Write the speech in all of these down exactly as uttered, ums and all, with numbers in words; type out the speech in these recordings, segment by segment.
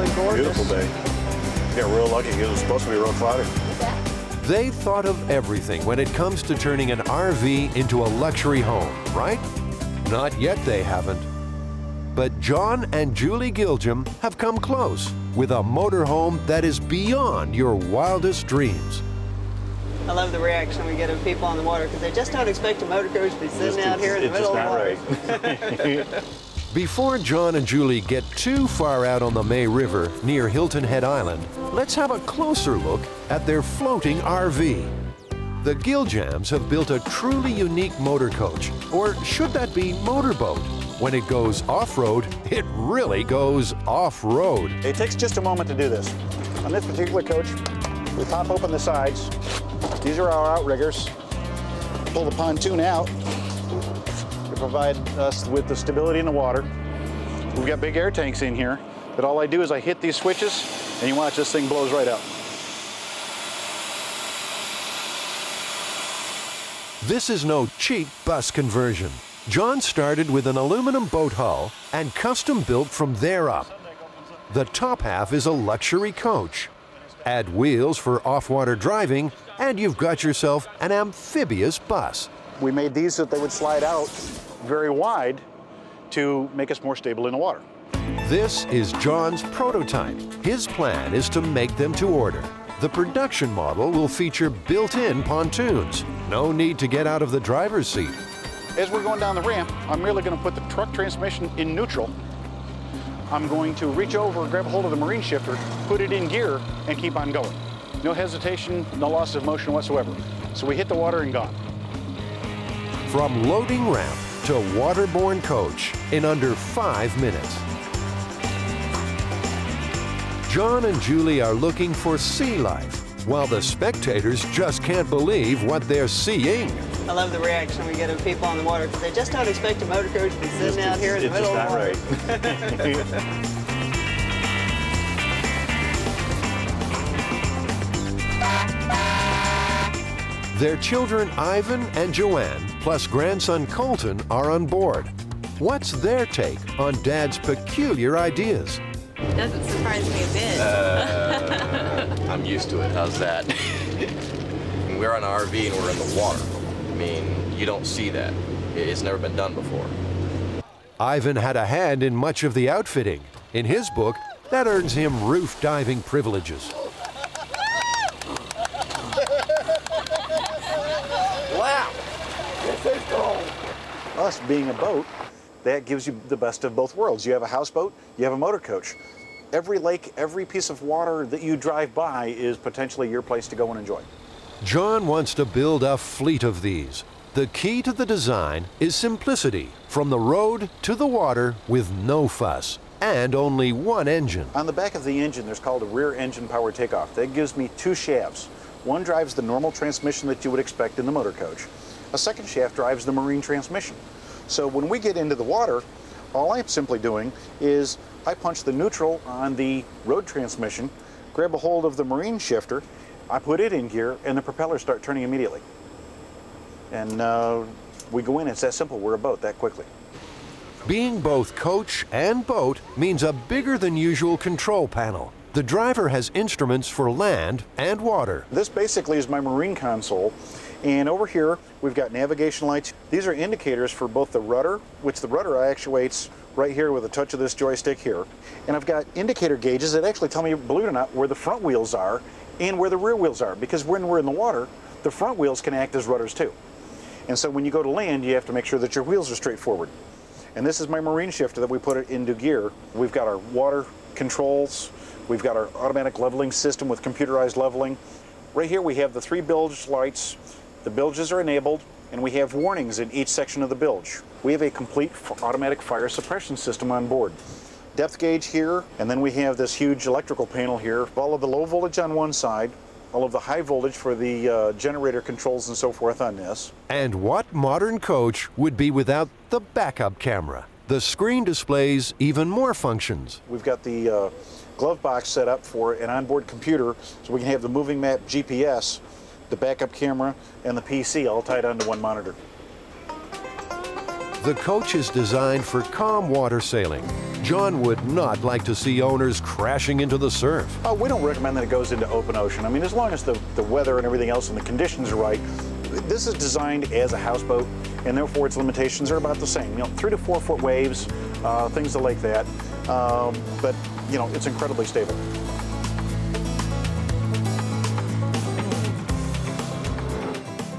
absolutely gorgeous. Beautiful day. We got real lucky because it was supposed to be real cloudy. They've thought of everything when it comes to turning an R V into a luxury home, right? Not yet they haven't. But John and Julie Giljam have come close with a motorhome that is beyond your wildest dreams. I love the reaction we get of people on the water because they just don't expect a motor coach to be sitting just, out here in the middle of the water. Right. Before John and Julie get too far out on the May River near Hilton Head Island, let's have a closer look at their floating R V. The Giljams have built a truly unique motor coach, or should that be motorboat? When it goes off-road, it really goes off-road. It takes just a moment to do this. On this particular coach, we pop open the sides. These are our outriggers. Pull the pontoon out to provide us with the stability in the water. We've got big air tanks in here, but all I do is I hit these switches, and you watch, this thing blows right out. This is no cheap bus conversion. John started with an aluminum boat hull and custom built from there up. The top half is a luxury coach. Add wheels for off-water driving, and you've got yourself an amphibious bus. We made these so that they would slide out very wide to make us more stable in the water. This is John's prototype. His plan is to make them to order. The production model will feature built-in pontoons. No need to get out of the driver's seat. As we're going down the ramp, I'm merely going to put the truck transmission in neutral. I'm going to reach over, grab hold of the marine shifter, put it in gear, and keep on going. No hesitation, no loss of motion whatsoever. So we hit the water and gone. From loading ramp to waterborne coach in under five minutes. John and Julie are looking for sea life, while the spectators just can't believe what they're seeing. I love the reaction we get of people on the water because they just don't expect a motor coach to be sitting just, out here in the middle of the water. Right. Their children Ivan and Joanne, plus grandson Colton, are on board. What's their take on Dad's peculiar ideas? It doesn't surprise me a bit. Uh, I'm used to it. How's that? We're on an R V and we're in the water. I mean, you don't see that. It's never been done before. Ivan had a hand in much of the outfitting. In his book, that earns him roof diving privileges. Us being a boat, that gives you the best of both worlds. You have a houseboat, you have a motor coach. Every lake, every piece of water that you drive by is potentially your place to go and enjoy. John wants to build a fleet of these. The key to the design is simplicity, from the road to the water with no fuss, and only one engine. On the back of the engine, there's called a rear engine power takeoff. That gives me two shafts. One drives the normal transmission that you would expect in the motor coach. A second shaft drives the marine transmission. So when we get into the water, all I'm simply doing is I punch the neutral on the road transmission, grab a hold of the marine shifter, I put it in gear, and the propellers start turning immediately. And uh, we go in, it's that simple. We're a boat that quickly. Being both coach and boat means a bigger than usual control panel. The driver has instruments for land and water. This basically is my marine console. And over here, we've got navigation lights. These are indicators for both the rudder, which the rudder actuates right here with a touch of this joystick here. And I've got indicator gauges that actually tell me, believe it or not, where the front wheels are and where the rear wheels are. Because when we're in the water, the front wheels can act as rudders too. And so when you go to land, you have to make sure that your wheels are straight forward. And this is my marine shifter that we put it into gear. We've got our water controls. We've got our automatic leveling system with computerized leveling. Right here, we have the three bilge lights. The bilges are enabled, and we have warnings in each section of the bilge. We have a complete automatic fire suppression system on board. Depth gauge here, and then we have this huge electrical panel here. All of the low voltage on one side, all of the high voltage for the uh, generator controls and so forth on this. And what modern coach would be without the backup camera? The screen displays even more functions. We've got the uh, glove box set up for an onboard computer, so we can have the moving map, G P S, the backup camera, and the P C all tied onto one monitor. The coach is designed for calm water sailing. John would not like to see owners crashing into the surf. Oh, we don't recommend that it goes into open ocean. I mean, as long as the, the weather and everything else and the conditions are right, this is designed as a houseboat, and therefore its limitations are about the same. You know, three to four foot waves, uh, things like that. Um, but, you know, it's incredibly stable.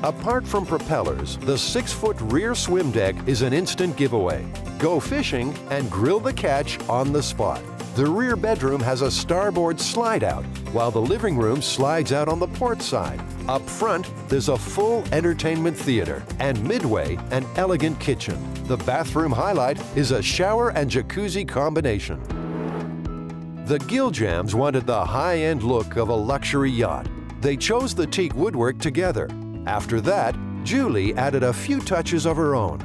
Apart from propellers, the six-foot rear swim deck is an instant giveaway. Go fishing and grill the catch on the spot. The rear bedroom has a starboard slide out, while the living room slides out on the port side. Up front, there's a full entertainment theater, and midway, an elegant kitchen. The bathroom highlight is a shower and jacuzzi combination. The Giljams wanted the high-end look of a luxury yacht. They chose the teak woodwork together. After that, Julie added a few touches of her own.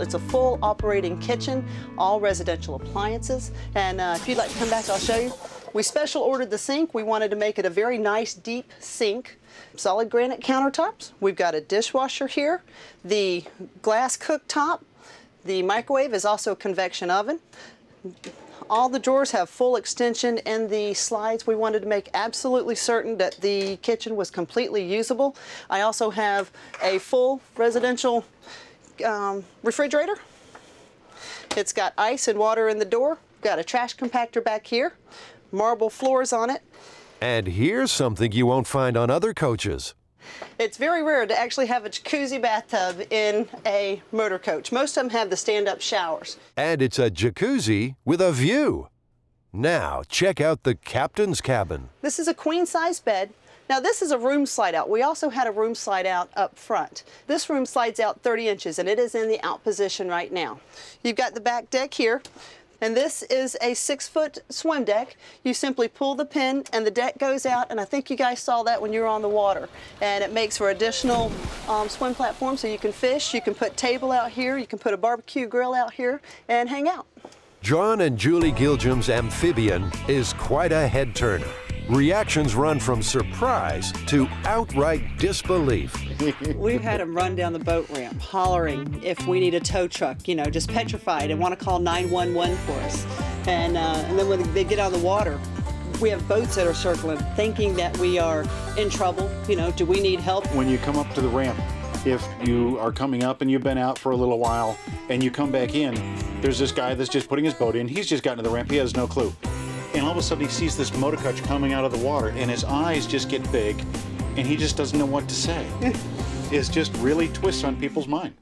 It's a full operating kitchen, all residential appliances, and uh, if you'd like to come back, I'll show you. We special ordered the sink. We wanted to make it a very nice deep sink. Solid granite countertops. We've got a dishwasher here, the glass cooktop. The microwave is also a convection oven. All the drawers have full extension, and the slides, we wanted to make absolutely certain that the kitchen was completely usable. I also have a full residential um, refrigerator. It's got ice and water in the door. Got a trash compactor back here, marble floors on it. And here's something you won't find on other coaches. It's very rare to actually have a jacuzzi bathtub in a motor coach. Most of them have the stand-up showers. And it's a jacuzzi with a view. Now, check out the captain's cabin. This is a queen-size bed. Now, this is a room slide out. We also had a room slide out up front. This room slides out thirty inches, and it is in the out position right now. You've got the back deck here. And this is a six-foot swim deck. You simply pull the pin and the deck goes out, and I think you guys saw that when you were on the water. And it makes for additional um, swim platform, so you can fish, you can put table out here, you can put a barbecue grill out here and hang out. John and Julie Giljam's amphibian is quite a head-turner. Reactions run from surprise to outright disbelief. We've had them run down the boat ramp, hollering if we need a tow truck, you know, just petrified and want to call nine one one for us. And, uh, and then when they get out of the water, we have boats that are circling, thinking that we are in trouble. You know, do we need help? When you come up to the ramp, if you are coming up and you've been out for a little while and you come back in, there's this guy that's just putting his boat in. He's just gotten to the ramp. He has no clue. And all of a sudden he sees this motor coach coming out of the water, and his eyes just get big, and he just doesn't know what to say. It just really twists on people's mind.